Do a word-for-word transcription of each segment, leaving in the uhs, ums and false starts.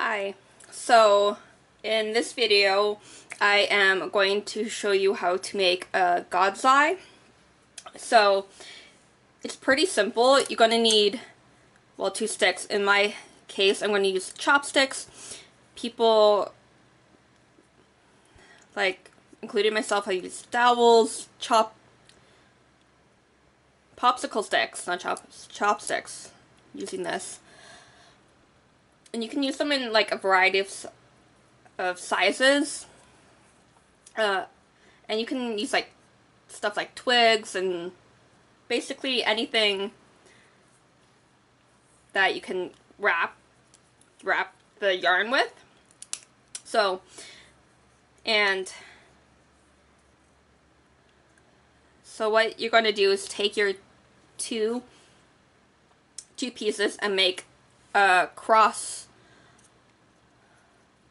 Hi, so in this video I am going to show you how to make a god's eye. So it's pretty simple. You're going to need, well, two sticks. In my case I'm going to use chopsticks. People, like including myself, I use dowels, chop, popsicle sticks, not chops, chopsticks, using this. And you can use them in like a variety of, of sizes. Uh, and you can use like stuff like twigs and basically anything that you can wrap wrap the yarn with. So, and so what you're going to do is take your two two pieces and make a cross,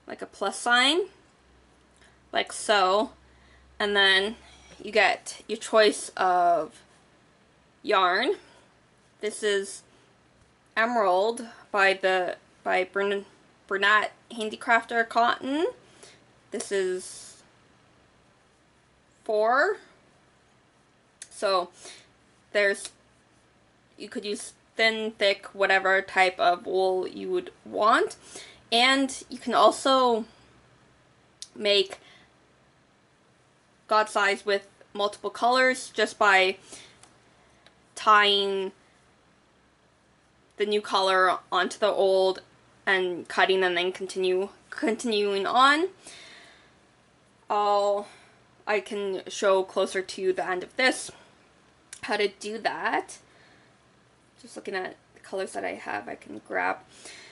like a plus sign, like so, and then you get your choice of yarn. This is Emerald by the by Bern, Bernat Handicrafter Cotton. This is four. So there's, you could use thin, thick, whatever type of wool you would want. And you can also make god's eyes with multiple colors just by tying the new color onto the old and cutting and then continue continuing on. I'll, I can show closer to the end of this how to do that. Just looking at the colors that I have, I can grab.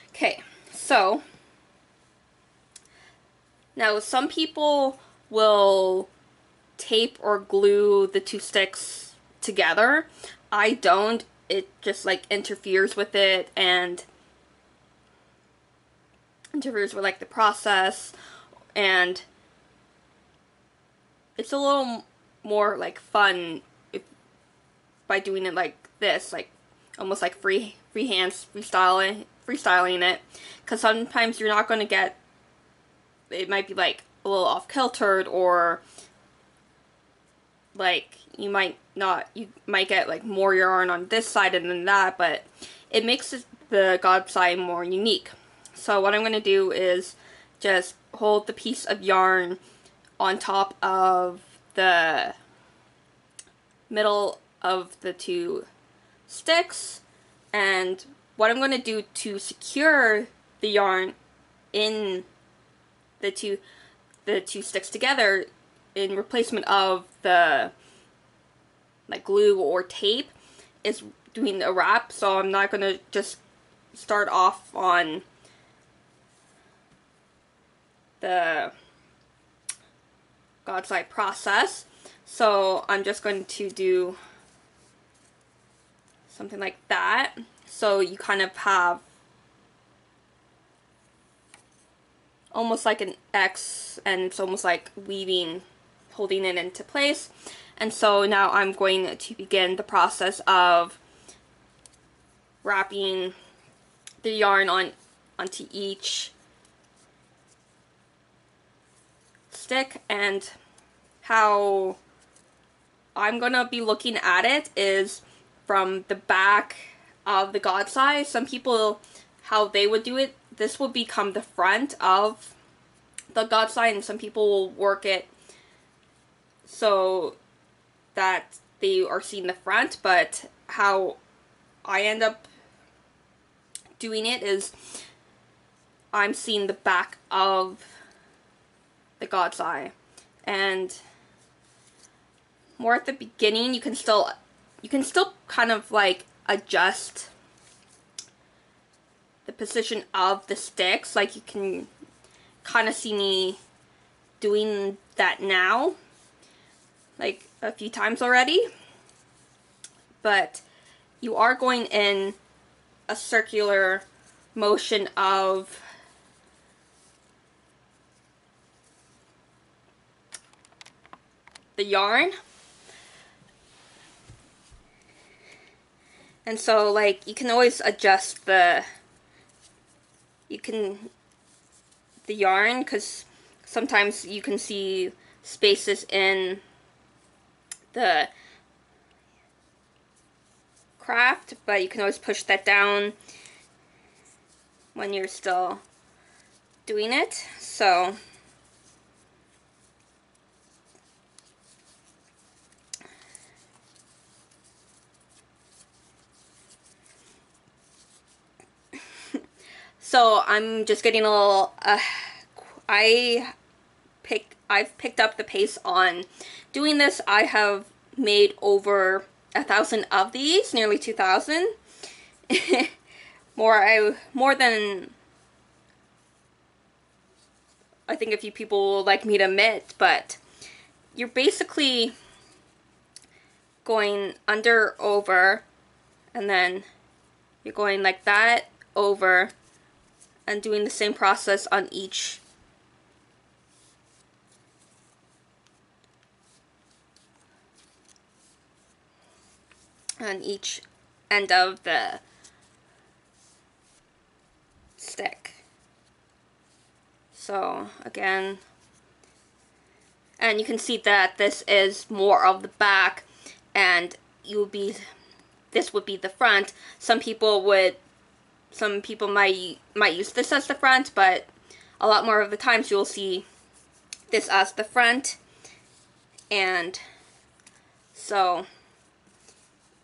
Okay, so now some people will tape or glue the two sticks together. I don't. It just like interferes with it and interferes with like the process, and it's a little more like fun if, by doing it like this, like almost like free free hands freestyling freestyling it, because sometimes you're not going to get, it might be like a little off kiltered, or like you might not you might get like more yarn on this side and then that, but it makes the god's eye more unique. So what I'm going to do is just hold the piece of yarn on top of the middle of the two sticks, and what I'm going to do to secure the yarn in the two the two sticks together in replacement of the like glue or tape is doing a wrap. So I'm not going to just start off on the god's eye process, so I'm just going to do something like that, so you kind of have almost like an X, and it's almost like weaving, holding it into place. And so now I'm going to begin the process of wrapping the yarn on onto each stick. And how I'm gonna be looking at it is from the back of the god's eye. Some people, how they would do it, this will become the front of the god's eye, and some people will work it so that they are seeing the front. But how I end up doing it is I'm seeing the back of the god's eye. And more at the beginning, you can still You can still kind of like adjust the position of the sticks. Like you can kind of see me doing that now, like a few times already. But you are going in a circular motion of the yarn. And so, like, you can always adjust the, you can the yarn, because sometimes you can see spaces in the craft, but you can always push that down when you're still doing it. So So I'm just getting a little, uh, I picked, I've picked up the pace on doing this. I have made over a thousand of these, nearly two thousand. more, I, more than, I think a few people will like me to admit, but you're basically going under, over, and then you're going like that, over, and doing the same process on each on each end of the stick. So again, and you can see that this is more of the back, and you'll be this would be the front. Some people would Some people might might use this as the front, but a lot more of the times you'll see this as the front. And so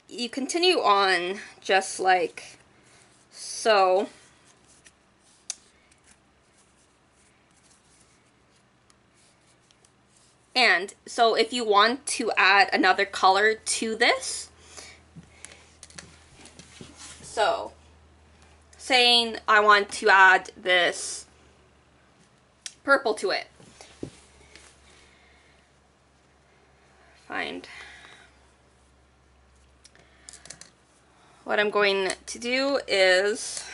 you continue on just like so. And so if you want to add another color to this, so saying I want to add this purple to it. Find what I'm going to do is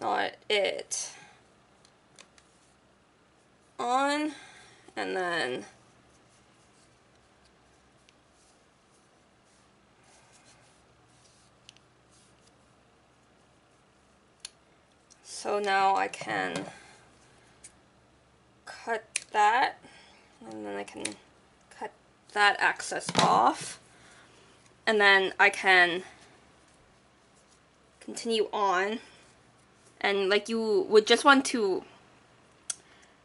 knot it on, and then so now I can cut that, and then I can cut that excess off, and then I can continue on. And like you would just want to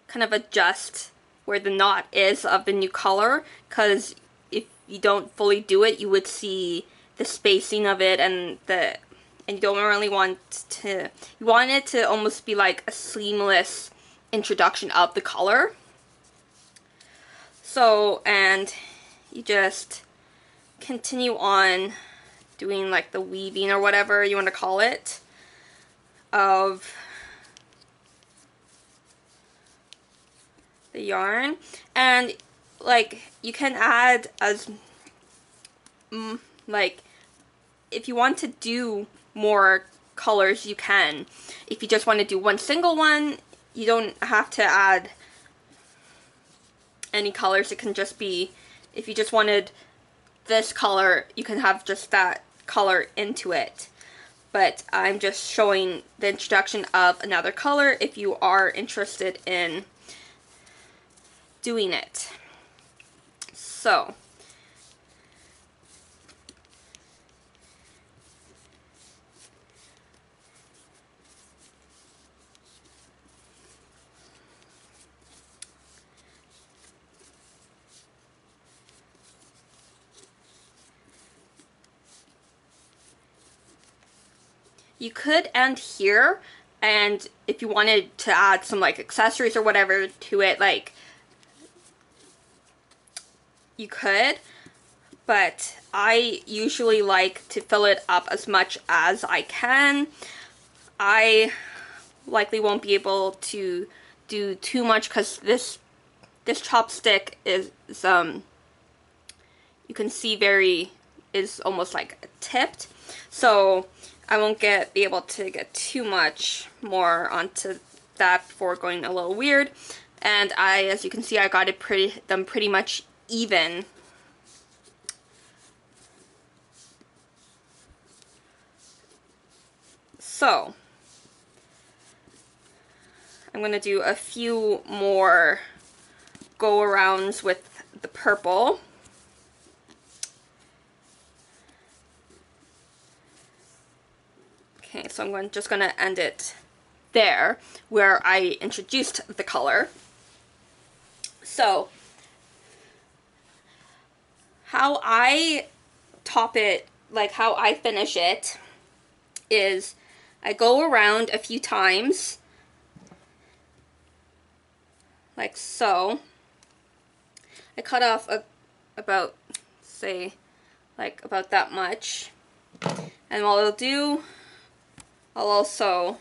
kind of adjust where the knot is of the new color, because if you don't fully do it, you would see the spacing of it, and the and you don't really want to, you want it to almost be like a seamless introduction of the color. So, and you just continue on doing like the weaving or whatever you want to call it of the yarn. And like you can add as mm, like if you want to do more colors you can. If you just want to do one single one, you don't have to add any colors. It can just be, if you just wanted this color, you can have just that color into it. But I'm just showing the introduction of another color if you are interested in doing it. So you could end here, and if you wanted to add some like accessories or whatever to it, like you could, but I usually like to fill it up as much as I can. I likely won't be able to do too much because this this chopstick is, is um you can see very is almost like tipped, so I won't get be able to get too much more onto that before going a little weird. and I, as you can see, I got it pretty them pretty much even. So I'm going to do a few more go-arounds with the purple. Okay, so I'm going, just going to end it there where I introduced the color. So how I top it, like how I finish it, is I go around a few times, like so. I cut off a, about, say, like about that much. And what I'll do, I'll also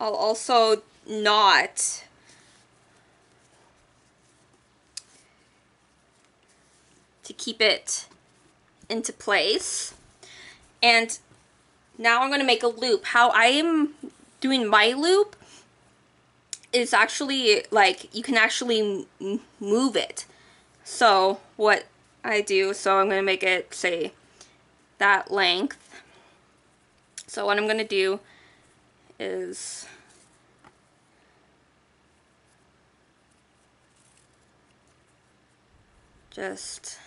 I'll also knot to keep it into place. And now I'm going to make a loop. How I am doing my loop is actually like you can actually move it. So what I do, so I'm going to make it say that length. So what I'm going to do is just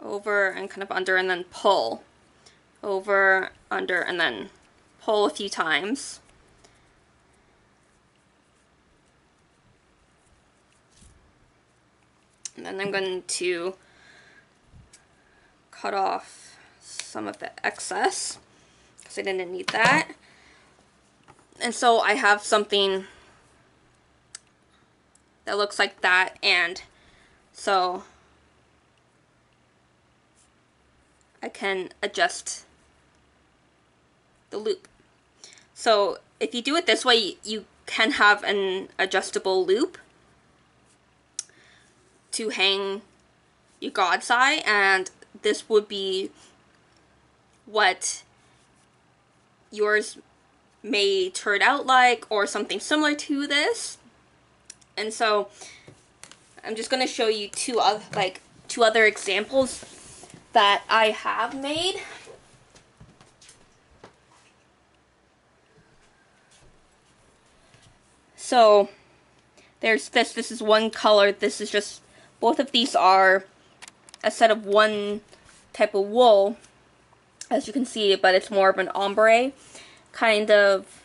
over and kind of under and then pull. Over, under, and then pull a few times. And then I'm going to cut off some of the excess because I didn't need that. And so I have something that looks like that, and so I can adjust the loop. So if you do it this way, you can have an adjustable loop to hang your godseye, and this would be what yours may turn out like, or something similar to this. And so I'm just going to show you two other, like two other examples that I have made. So there's this, this is one color, this is just, both of these are a set of one type of wool, as you can see, but it's more of an ombre kind of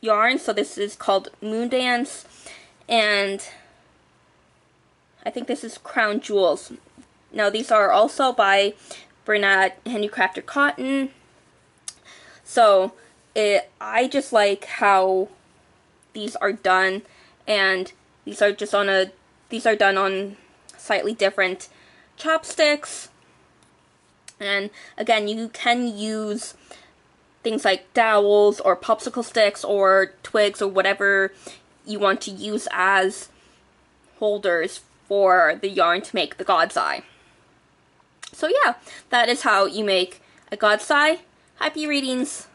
yarn. So this is called Moondance, and I think this is Crown Jewels. Now these are also by Bernat Handicrafter Cotton. So it, I just like how these are done, and these are just on a these are done on slightly different chopsticks. And again, you can use things like dowels or popsicle sticks or twigs or whatever you want to use as holders for the yarn to make the god's eye. So yeah, that is how you make a god's eye. Happy readings!